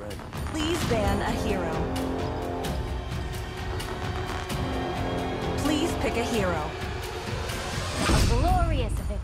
friend. Please ban a hero. Please pick a hero. A glorious victory.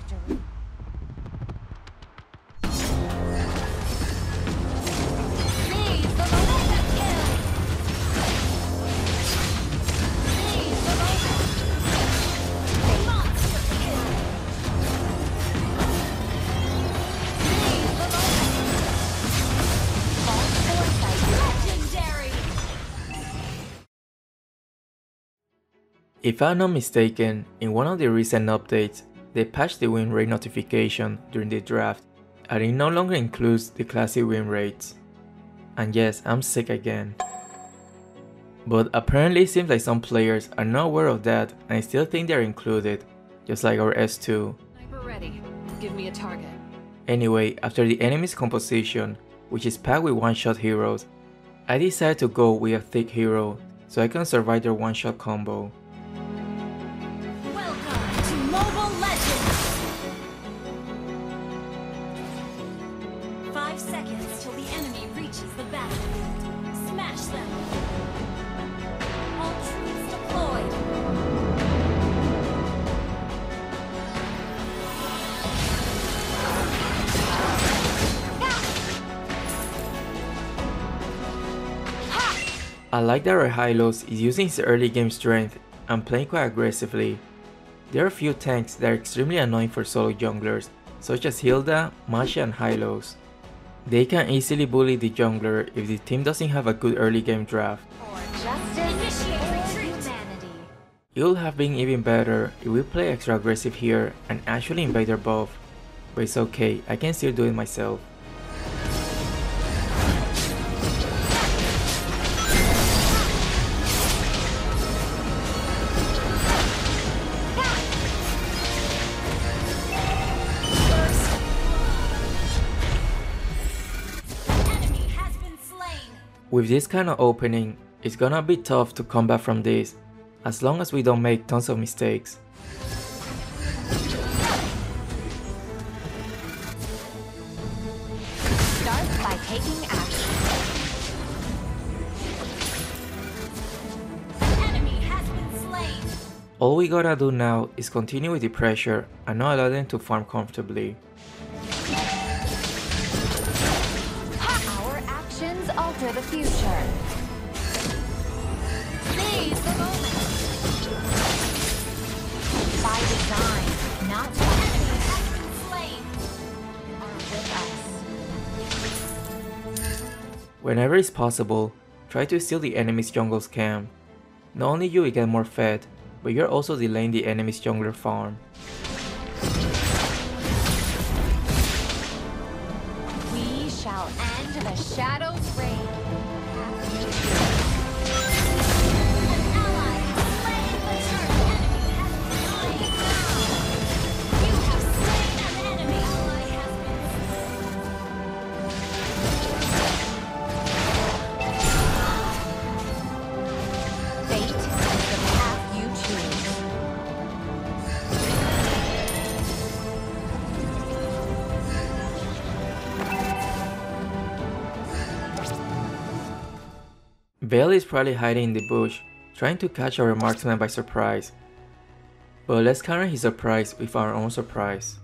If I'm not mistaken, in one of the recent updates, they patched the win rate notification during the draft and it no longer includes the classic win rates. And yes, I'm sick again. But apparently it seems like some players are not aware of that and I still think they're included, just like our S2. Ready. Give me a target. Anyway, after the enemy's composition, which is packed with one-shot heroes, I decided to go with a thick hero so I can survive their one-shot combo. I like that our Hylos is using his early game strength and playing quite aggressively. There are a few tanks that are extremely annoying for solo junglers, such as Hilda, Masha and Hylos. They can easily bully the jungler if the team doesn't have a good early game draft. It would have been even better if we play extra aggressive here and actually invade their buff, but it's okay, I can still do it myself. With this kind of opening, it's gonna be tough to come back from this, as long as we don't make tons of mistakes. Start by taking action. The enemy has been slain. All we gotta do now is continue with the pressure and not allow them to farm comfortably. For the future. Seize the moment. By design, not by enemy has been slain. Are with us. Whenever it's possible, try to steal the enemy's jungle's camp. Not only you will get more fed, but you're also delaying the enemy's jungler farm. We shall end the shadow's reign. Vayle is probably hiding in the bush, trying to catch our marksman by surprise. But let's counter his surprise with our own surprise.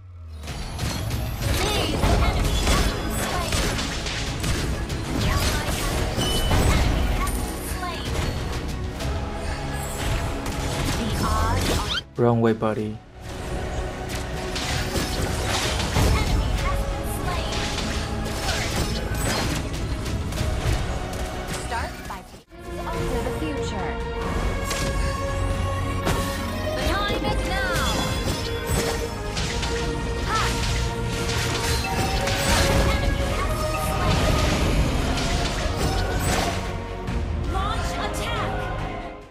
Wrong way, buddy.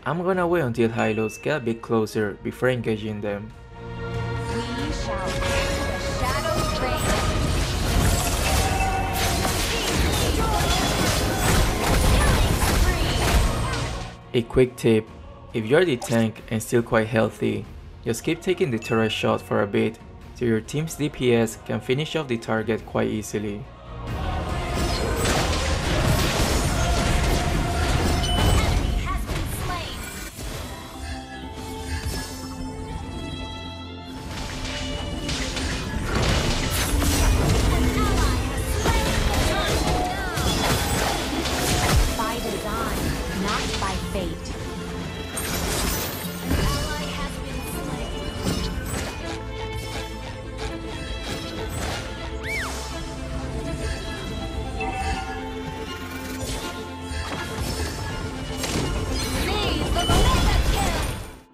I'm gonna wait until Hylos get a bit closer before engaging them. We shall end the shadow's reign. A quick tip, if you're the tank and still quite healthy, just keep taking the turret shot for a bit so your team's DPS can finish off the target quite easily.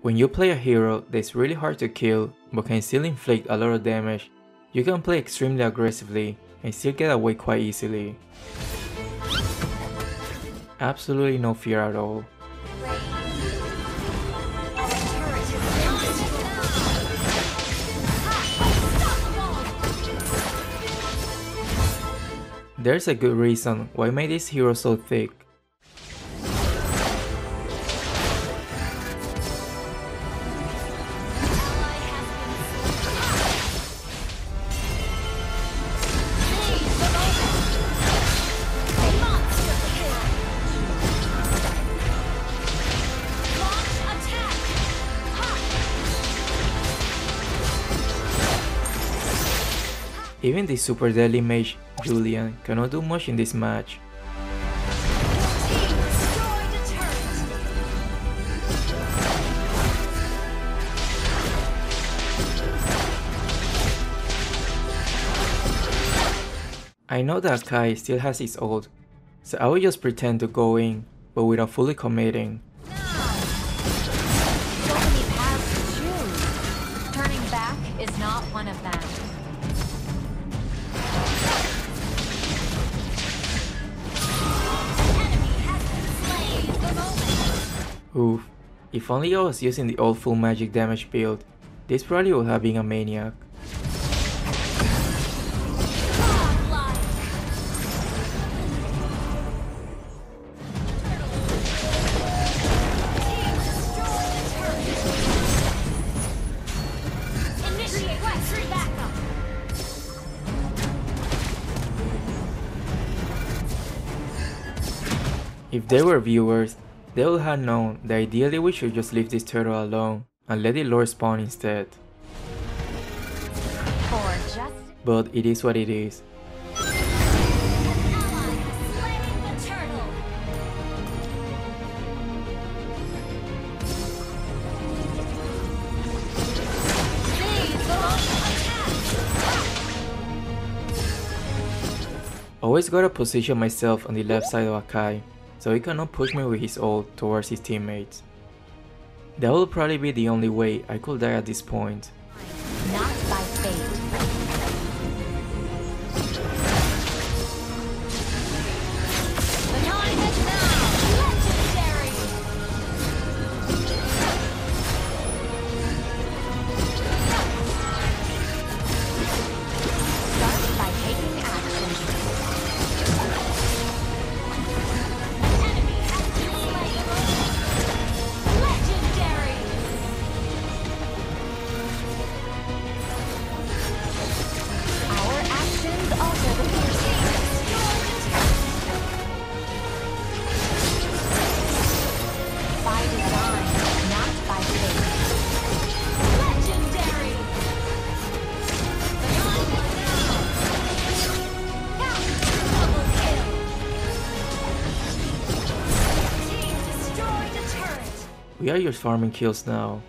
When you play a hero that's really hard to kill but can still inflict a lot of damage, you can play extremely aggressively and still get away quite easily. Absolutely no fear at all. There's a good reason why I made this hero so thick. Even the super deadly mage Julian cannot do much in this match. I know that Kai still has his ult, so I will just pretend to go in, but without fully committing. Turning back is not one of them. Oof, if only I was using the old full magic damage build, this probably would have been a maniac. If they were viewers, they would have known that ideally we should just leave this turtle alone and let it lord spawn instead. But it is what it is. Always gotta position myself on the left side of Akai, so he cannot push me with his ult towards his teammates. That will probably be the only way I could die at this point. Not by fate. We are your farming kills now.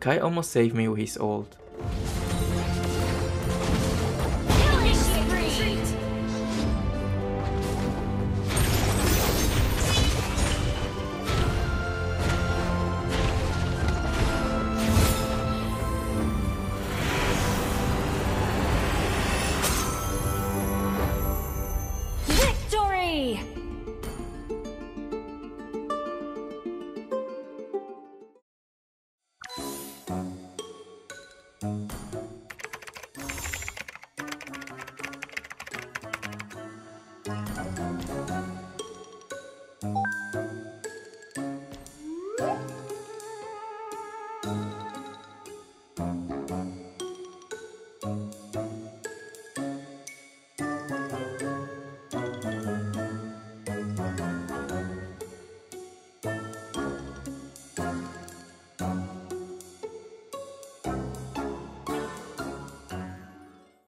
Akai almost saved me with his ult. Victory!